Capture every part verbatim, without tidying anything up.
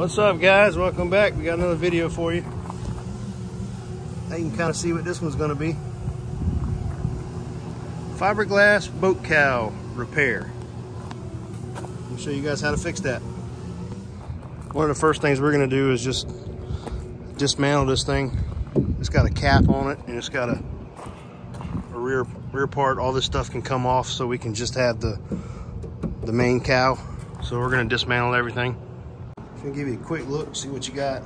What's up, guys? Welcome back. We got another video for you. Now you can kind of see what this one's going to be. Fiberglass boat cow repair. I'll show you guys how to fix that. One of the first things we're going to do is just dismantle this thing. It's got a cap on it, and it's got a, a rear rear part. All this stuff can come off, so we can just have the the main cow. So we're going to dismantle everything. I'm going to give you a quick look, see what you got.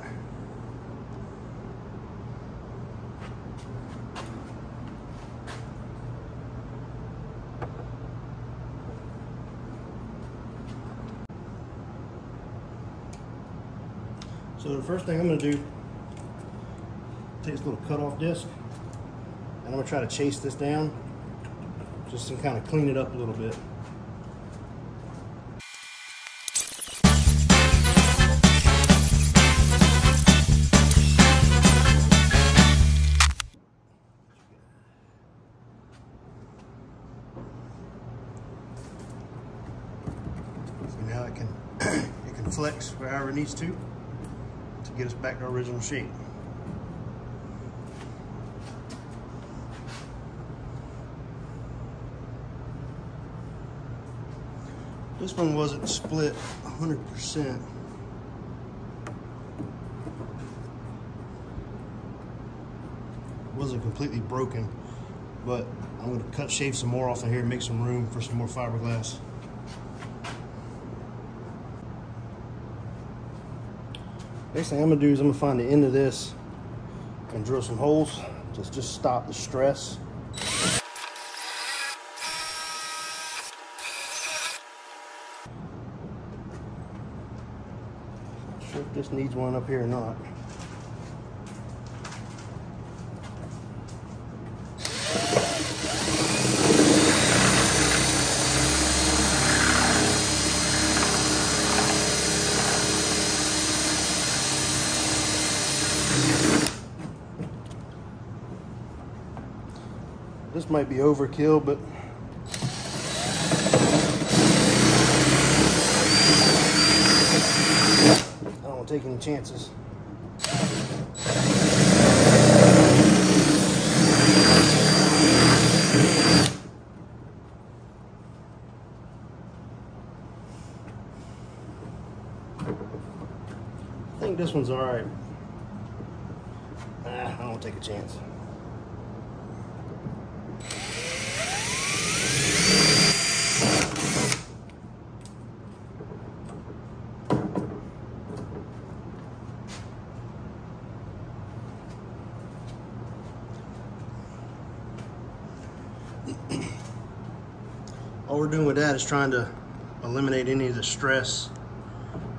So the first thing I'm going to do, take this little cutoff disc, and I'm going to try to chase this down, just to kind of clean it up a little bit. So now it can, it can flex wherever it needs to, to get us back to our original shape. This one wasn't split one hundred percent. It wasn't completely broken, but I'm going to cut, shave some more off of here and make some room for some more fiberglass. Next thing I'm going to do is I'm going to find the end of this and drill some holes to just stop the stress. If this needs one up here or not. This might be overkill, but taking any chances. I think this one's all right. Ah, I don't take a chance. All we're doing with that is trying to eliminate any of the stress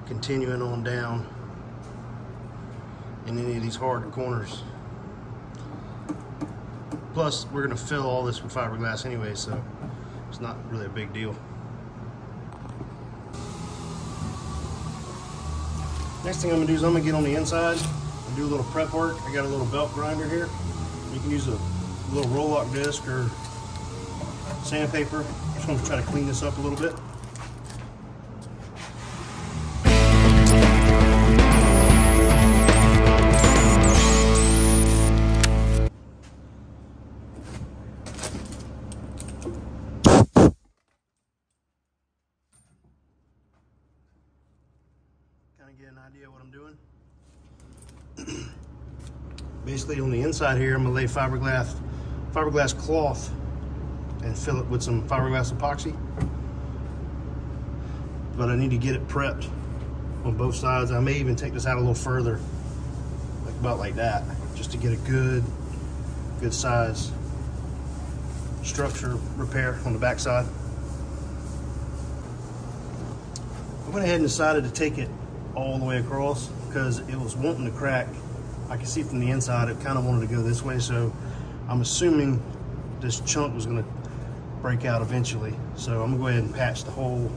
continuing on down in any of these hard corners. Plus, we're going to fill all this with fiberglass anyway, so it's not really a big deal. Next thing I'm going to do is I'm going to get on the inside and do a little prep work. I got a little belt grinder here. You can use a little roll-lock disc or sandpaper. I'm just going to try to clean this up a little bit. Kind of get an idea of what I'm doing. Basically, on the inside here, I'm going to lay fiberglass, fiberglass cloth, and fill it with some fiberglass epoxy. But I need to get it prepped on both sides. I may even take this out a little further, like about like that, just to get a good, good size structure repair on the backside. I went ahead and decided to take it all the way across because it was wanting to crack. I could see from the inside, it kind of wanted to go this way. So I'm assuming this chunk was gonna break out eventually, so I'm gonna go ahead and patch the whole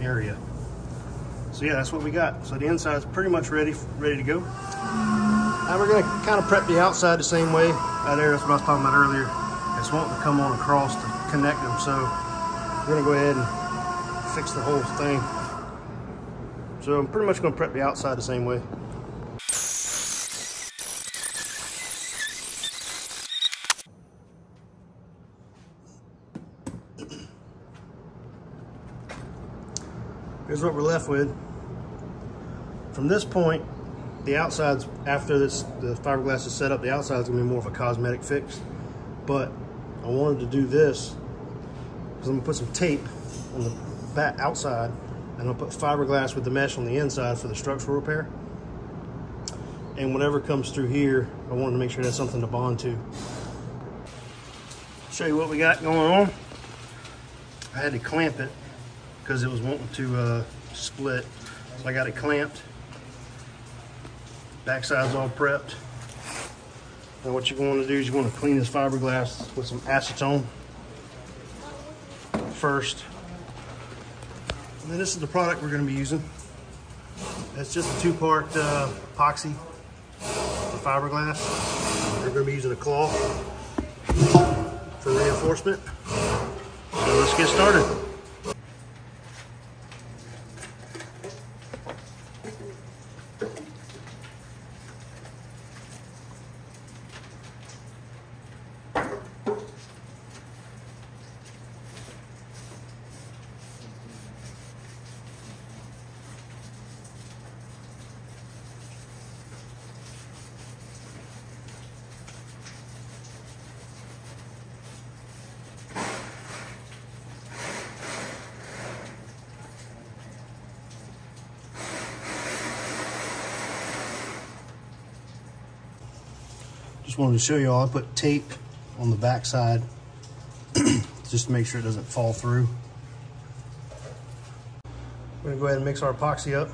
area. So yeah, that's what we got. So the inside's pretty much ready ready to go. Now we're gonna kind of prep the outside the same way. That area, that's what I was talking about earlier. It's wanting to come on across to connect them, so we're gonna go ahead and fix the whole thing. So I'm pretty much going to prep the outside the same way. Here's what we're left with. From this point, the outsides, after this, the fiberglass is set up, the outside's gonna be more of a cosmetic fix. But I wanted to do this because I'm gonna put some tape on the back outside, and I'll put fiberglass with the mesh on the inside for the structural repair. And whatever comes through here, I wanted to make sure that's something to bond to. Show you what we got going on. I had to clamp it because it was wanting to uh, split. So I got it clamped. Backside's all prepped. Now what you want to do is you want to clean this fiberglass with some acetone first. And then this is the product we're going to be using. It's just a two-part uh, epoxy for fiberglass. We're going to be using a claw for reinforcement. So let's get started. Just wanted to show you all, I put tape on the back side just to make sure it doesn't fall through. We're gonna go ahead and mix our epoxy up.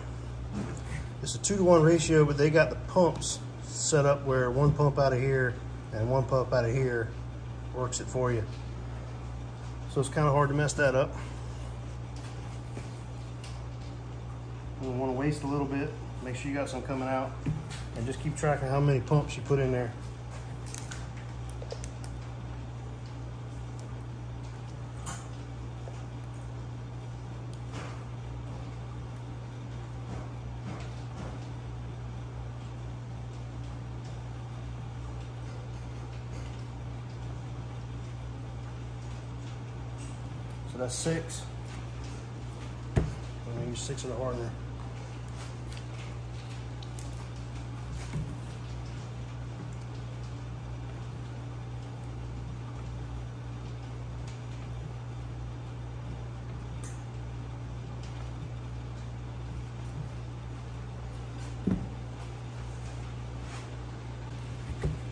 It's a two to one ratio, but they got the pumps set up where one pump out of here and one pump out of here works it for you. So it's kind of hard to mess that up. You wanna waste a little bit, make sure you got some coming out, and just keep track of how many pumps you put in there. That's six. I'm going to use six of the hardener.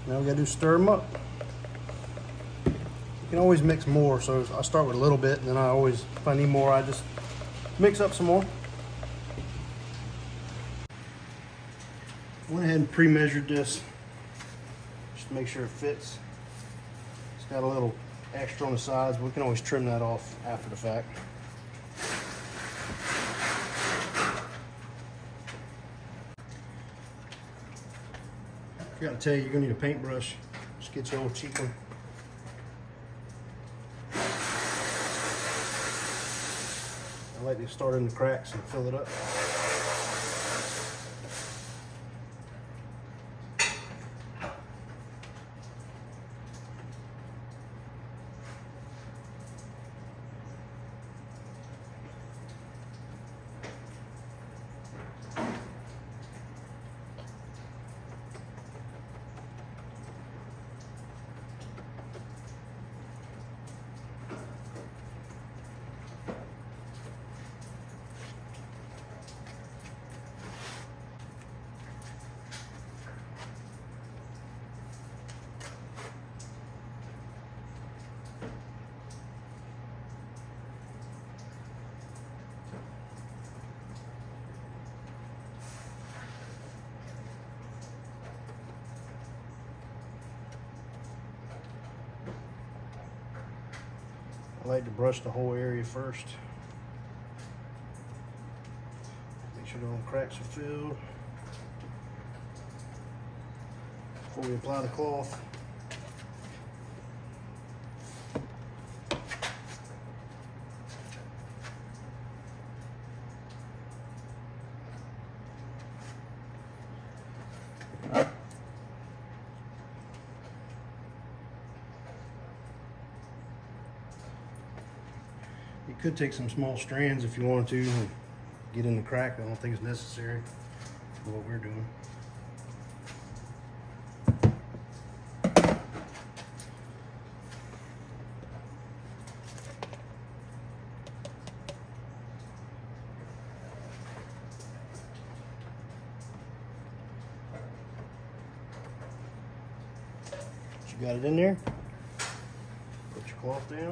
Now we got to do stir them up. You can always mix more, so I start with a little bit, and then I always, if I need more, I just mix up some more. Went ahead and pre-measured this, just to make sure it fits. It's got a little extra on the sides, but we can always trim that off after the fact. I gotta tell you, you're gonna need a paintbrush. Just get your old cheap one. I like to start in the cracks and fill it up. I like to brush the whole area first. Make sure no cracks are filled before we apply the cloth. could take some small strands if you want to and get in the crack, but I don't think it's necessary for what we're doing. You got it in there. Put your cloth down,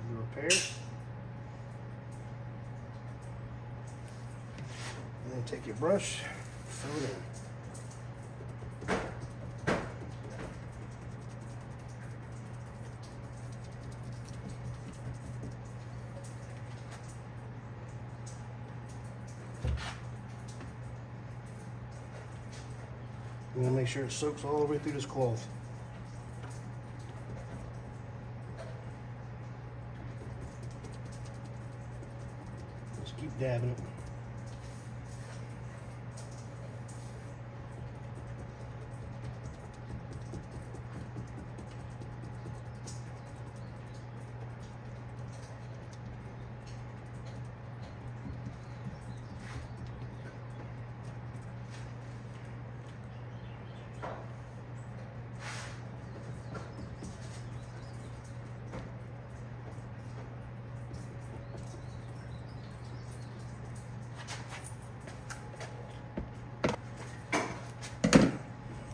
move the repair. And then take your brush, throw it in. You want to make sure it soaks all the way through this cloth. Keep dabbing it.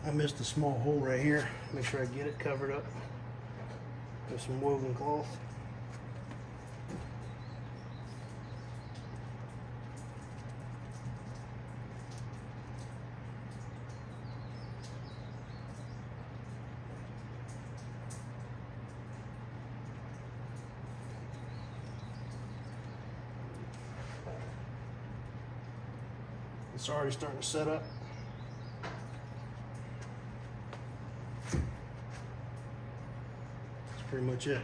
I missed a small hole right here. Make sure I get it covered up with some woven cloth. It's already starting to set up. Pretty much it.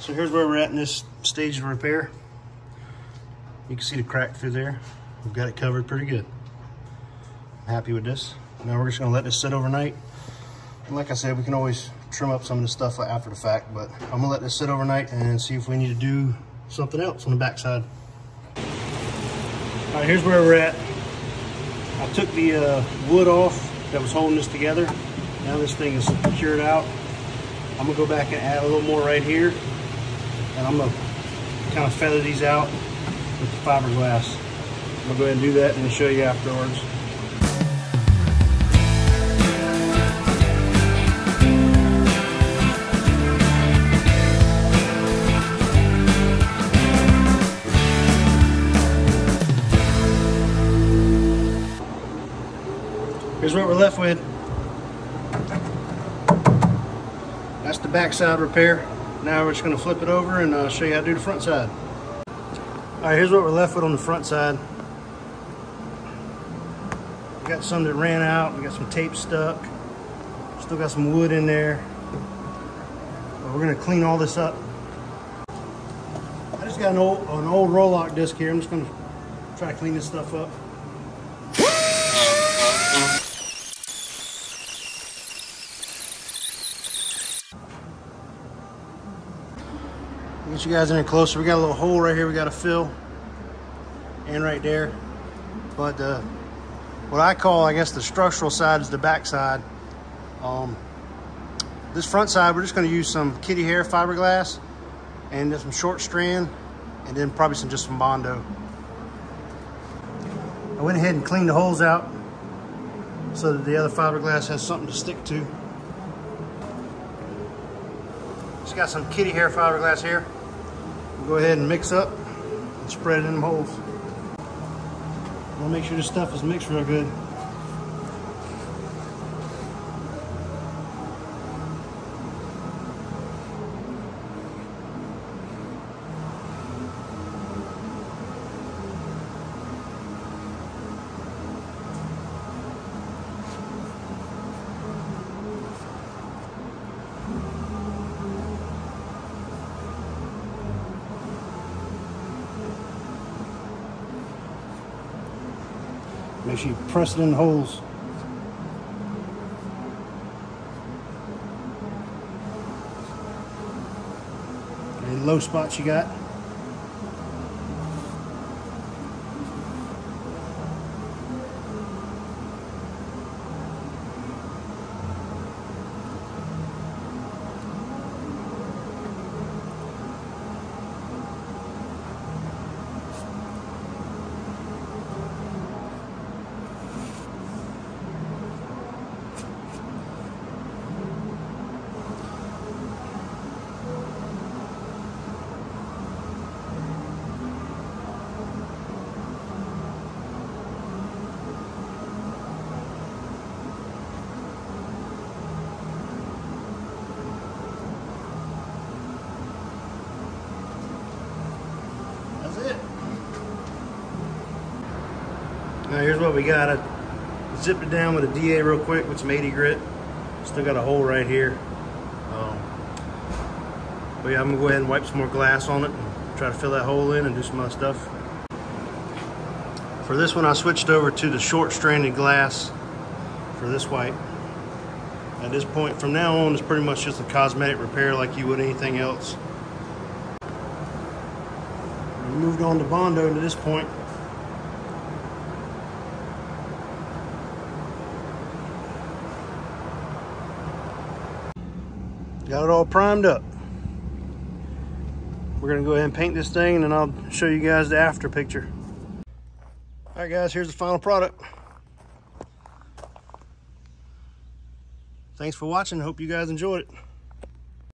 So here's where we're at in this stage of repair. You can see the crack through there. We've got it covered pretty good. I'm happy with this. Now we're just gonna let this sit overnight. And like I said, we can always trim up some of the stuff after the fact, but I'm gonna let this sit overnight and see if we need to do something else on the backside. All right, here's where we're at. I took the uh, wood off that was holding this together. Now this thing is cured out. I'm gonna go back and add a little more right here, and I'm gonna kind of feather these out with the fiberglass. I'm gonna go ahead and do that and show you afterwards. Here's what we're left with. That's the backside repair. Now we're just gonna flip it over and uh, show you how to do the front side. All right, here's what we're left with on the front side. We got some that ran out. We got some tape stuck. Still got some wood in there. But we're gonna clean all this up. I just got an old, an old Rolock disc here. I'm just gonna try to clean this stuff up. Get you guys in there closer. We got a little hole right here we got to fill, and right there. But uh, what I call, I guess, the structural side is the back side. Um, this front side, we're just going to use some Kitty Hair fiberglass and then some short strand, and then probably some just some Bondo. I went ahead and cleaned the holes out so that the other fiberglass has something to stick to. Just got some Kitty Hair fiberglass here. Go ahead and mix up and spread it in the holes. We'll make sure this stuff is mixed real good. Make sure you press it in the holes. low spots you got. Now here's what we got. I zipped it down with a D A real quick with some eighty grit. Still got a hole right here. Um, but yeah, I'm gonna go ahead and wipe some more glass on it and try to fill that hole in and do some other stuff. For this one, I switched over to the short stranded glass for this wipe. At this point, from now on, it's pretty much just a cosmetic repair like you would anything else. We moved on to Bondo to this point. Got it all primed up. We're gonna go ahead and paint this thing and then I'll show you guys the after picture. All right guys, here's the final product. Thanks for watching, hope you guys enjoyed it.